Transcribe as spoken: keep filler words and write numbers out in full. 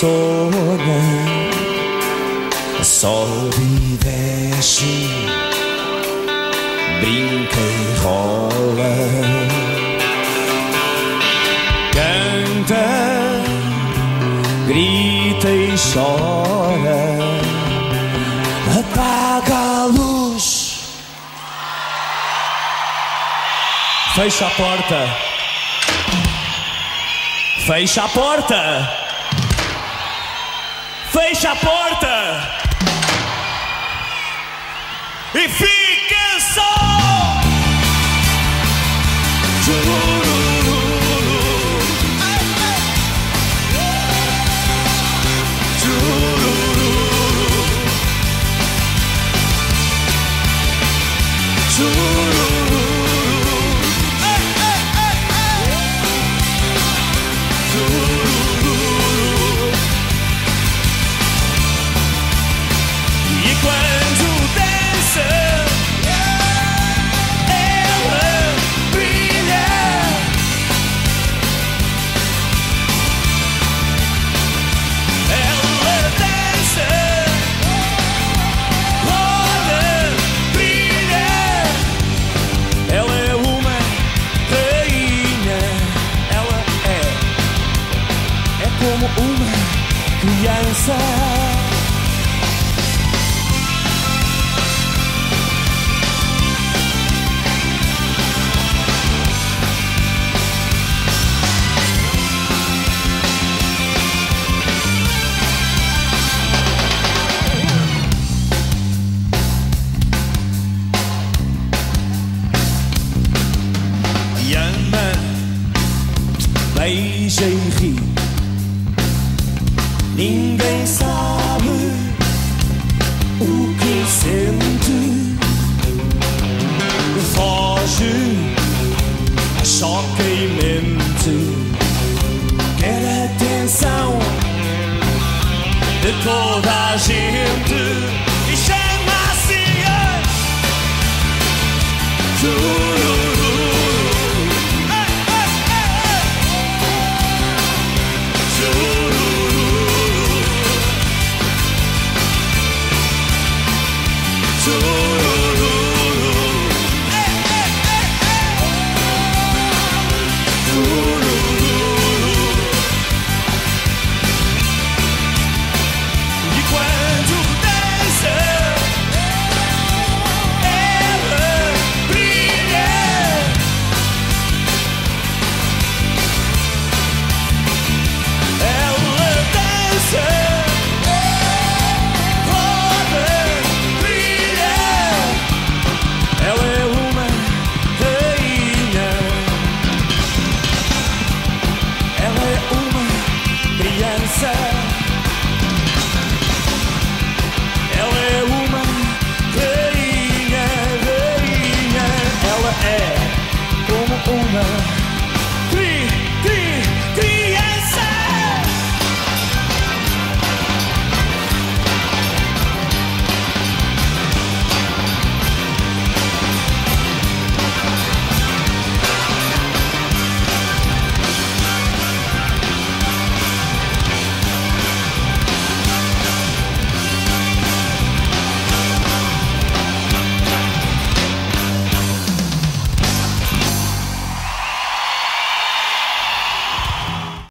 sola, sobe e desce, brinca e rola, canta, grita e chora, apaga a luz, fecha a porta, fecha a porta, fecha a porta e fica só. Churururu, churururu, churururu. Criança, e ama, beija e ri. Ninguém sabe o que sente, foge, choca e mente, quer atenção de toda a gente e chama-se a